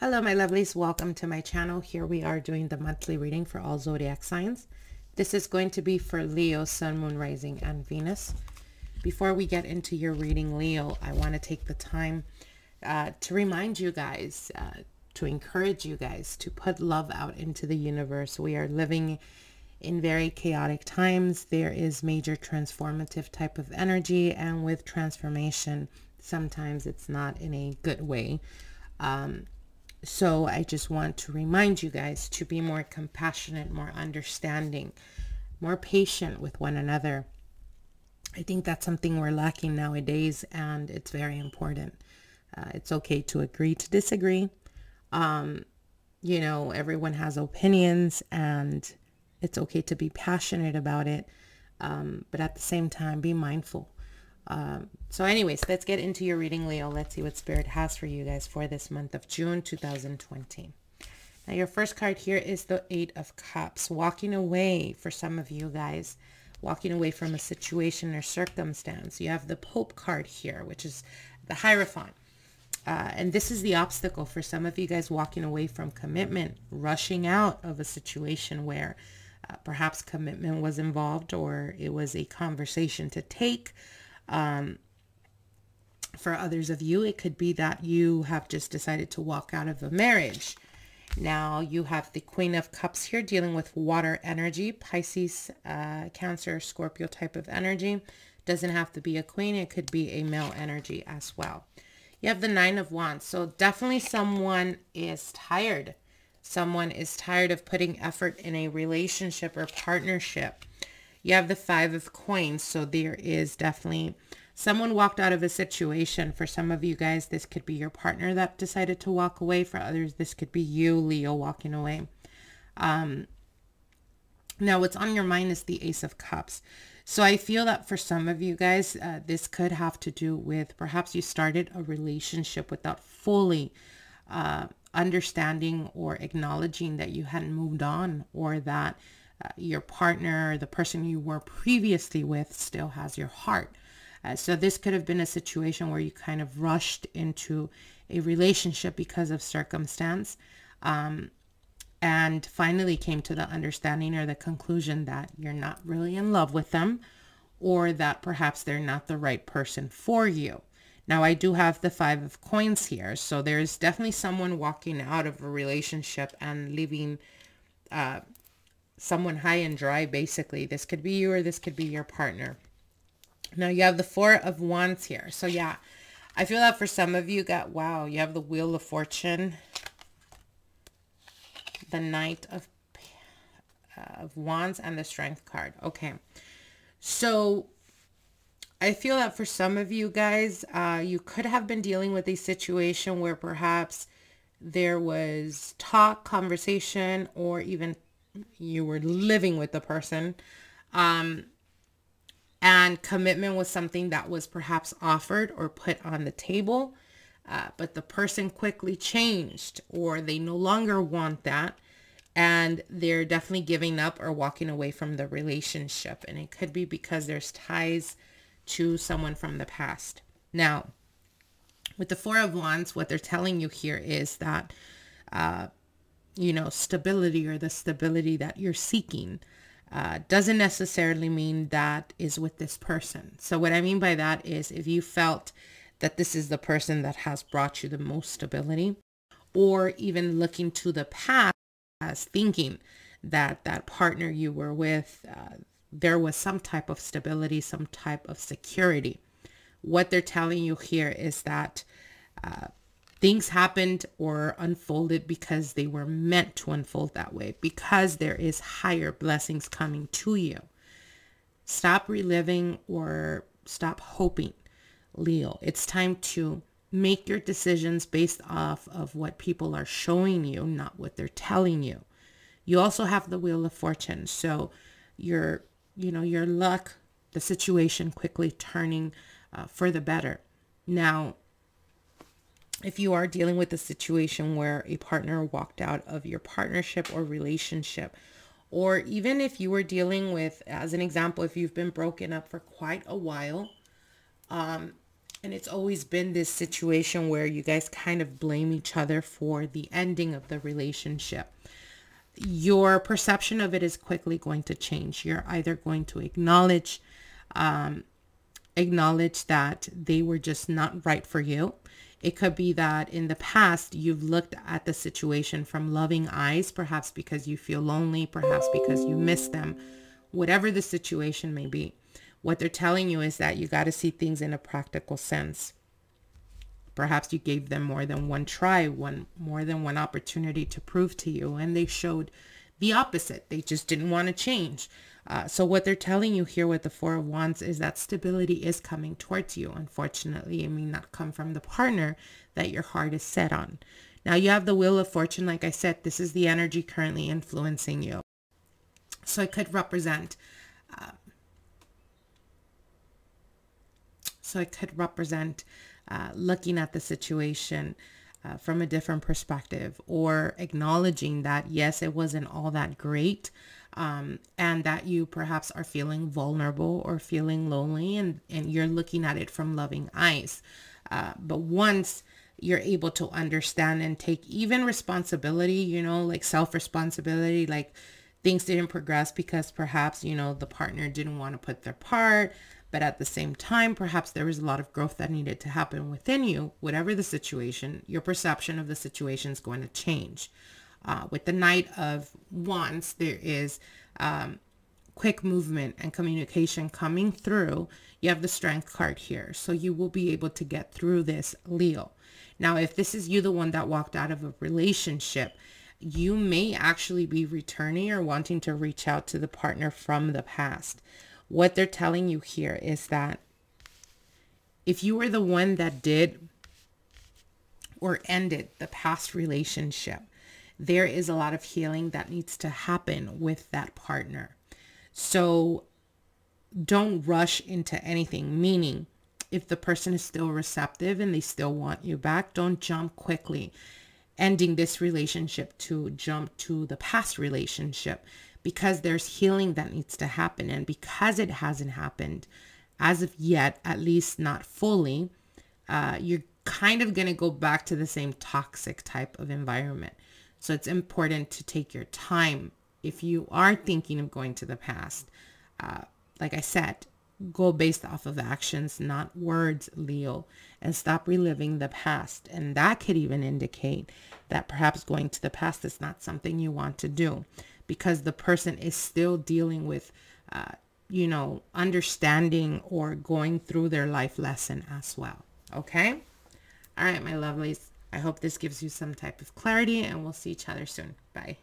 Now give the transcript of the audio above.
Hello my lovelies, welcome to my channel. Here we are doing the monthly reading for all zodiac signs. This is going to be for Leo, Sun, Moon, Rising, and Venus. Before we get into your reading, Leo, I want to take the time to remind you guys, to encourage you guys to put love out into the universe. We are living in very chaotic times. There is major transformative type of energy, and with transformation, sometimes it's not in a good way. So I just want to remind you guys to be more compassionate, more understanding, more patient with one another. I think that's something we're lacking nowadays, and it's very important. It's okay to agree to disagree. You know, everyone has opinions, and it's okay to be passionate about it. But at the same time, be mindful. So anyways, let's get into your reading, Leo. Let's see what Spirit has for you guys for this month of June 2020. Now, your first card here is the Eight of Cups. Walking away for some of you guys, walking away from a situation or circumstance. You have the Pope card here, which is the Hierophant. And this is the obstacle for some of you guys, walking away from commitment, rushing out of a situation where perhaps commitment was involved, or it was a conversation to take. For others of you, it could be that you have just decided to walk out of a marriage. Now you have the Queen of Cups here, dealing with water energy, Pisces, Cancer, Scorpio type of energy. Doesn't have to be a queen. It could be a male energy as well. You have the Nine of Wands. So definitely someone is tired. Someone is tired of putting effort in a relationship or partnership. You have the Five of Coins. So there is definitely someone walked out of a situation. For some of you guys, this could be your partner that decided to walk away. For others, this could be you, Leo, walking away. Now what's on your mind is the Ace of Cups. So I feel that for some of you guys, this could have to do with perhaps you started a relationship without fully understanding or acknowledging that you hadn't moved on, or that your partner, the person you were previously with, still has your heart. So this could have been a situation where you kind of rushed into a relationship because of circumstance, and finally came to the understanding or the conclusion that you're not really in love with them, or that perhaps they're not the right person for you. Now I do have the Five of Coins here. So there's definitely someone walking out of a relationship and leaving someone high and dry, basically. This could be you, or this could be your partner. Now you have the Four of Wands here. So yeah, I feel that for some of you got, wow, you have the Wheel of Fortune, the Knight of Wands, and the Strength card. Okay. So I feel that for some of you guys, you could have been dealing with a situation where perhaps there was talk, conversation, or even you were living with the person, and commitment was something that was perhaps offered or put on the table, but the person quickly changed, or they no longer want that, and they're definitely giving up or walking away from the relationship. And it could be because there's ties to someone from the past. Now with the Four of Wands, what they're telling you here is that you know, stability, or the stability that you're seeking, doesn't necessarily mean that is with this person. So what I mean by that is, if you felt that this is the person that has brought you the most stability, or even looking to the past as thinking that that partner you were with, there was some type of stability, some type of security. What they're telling you here is that, things happened or unfolded because they were meant to unfold that way, because there is higher blessings coming to you. Stop reliving or stop hoping, Leo. It's time to make your decisions based off of what people are showing you, not what they're telling you. You also have the Wheel of Fortune. So your, you know, your luck, the situation quickly turning for the better. Now, if you are dealing with a situation where a partner walked out of your partnership or relationship, or even if you were dealing with, as an example, if you've been broken up for quite a while, And it's always been this situation where you guys kind of blame each other for the ending of the relationship. Your perception of it is quickly going to change. You're either going to acknowledge that they were just not right for you. It could be that in the past, you've looked at the situation from loving eyes, perhaps because you feel lonely, perhaps because you miss them, whatever the situation may be. What they're telling you is that you got to see things in a practical sense. Perhaps you gave them more than one try, more than one opportunity to prove to you, and they showed the opposite. They just didn't want to change. So what they're telling you here with the Four of Wands is that stability is coming towards you. Unfortunately, it may not come from the partner that your heart is set on. Now you have the Wheel of Fortune. Like I said, this is the energy currently influencing you. So it could represent looking at the situation from a different perspective, or acknowledging that, yes, it wasn't all that great, and that you perhaps are feeling vulnerable or feeling lonely, and you're looking at it from loving eyes. But once you're able to understand and take even responsibility, you know, like self-responsibility, like things didn't progress because perhaps, you know, the partner didn't want to put their part. But at the same time, perhaps there was a lot of growth that needed to happen within you. Whatever the situation, your perception of the situation is going to change. With the Knight of Wands, there is quick movement and communication coming through. You have the Strength card here. So you will be able to get through this, Leo. Now, if this is you, the one that walked out of a relationship, you may actually be returning or wanting to reach out to the partner from the past. What they're telling you here is that if you were the one that did or ended the past relationship, there is a lot of healing that needs to happen with that partner. So don't rush into anything, meaning if the person is still receptive and they still want you back, don't jump quickly, ending this relationship to jump to the past relationship, because there's healing that needs to happen. And because it hasn't happened as of yet, at least not fully, you're kind of going to go back to the same toxic type of environment. So it's important to take your time. If you are thinking of going to the past, like I said, go based off of actions, not words, Leo, and stop reliving the past. And that could even indicate that perhaps going to the past is not something you want to do, because the person is still dealing with, you know, understanding or going through their life lesson as well. Okay. All right, my lovelies. I hope this gives you some type of clarity, and we'll see each other soon. Bye.